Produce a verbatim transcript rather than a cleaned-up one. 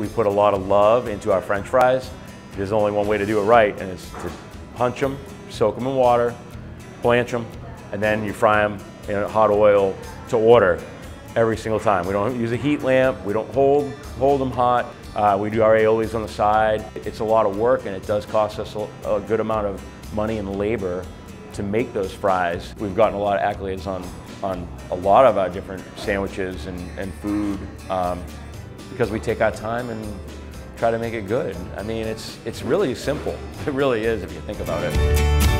We put a lot of love into our French fries. There's only one way to do it right, and it's to punch them, soak them in water, blanch them, and then you fry them in hot oil to order every single time. We don't use a heat lamp. We don't hold, hold them hot. Uh, we do our aiolis on the side. It's a lot of work, and it does cost us a, a good amount of money and labor to make those fries. We've gotten a lot of accolades on, on a lot of our different sandwiches and, and food um, because we take our time and try to make it good. I mean, it's, it's really simple. It really is if you think about it.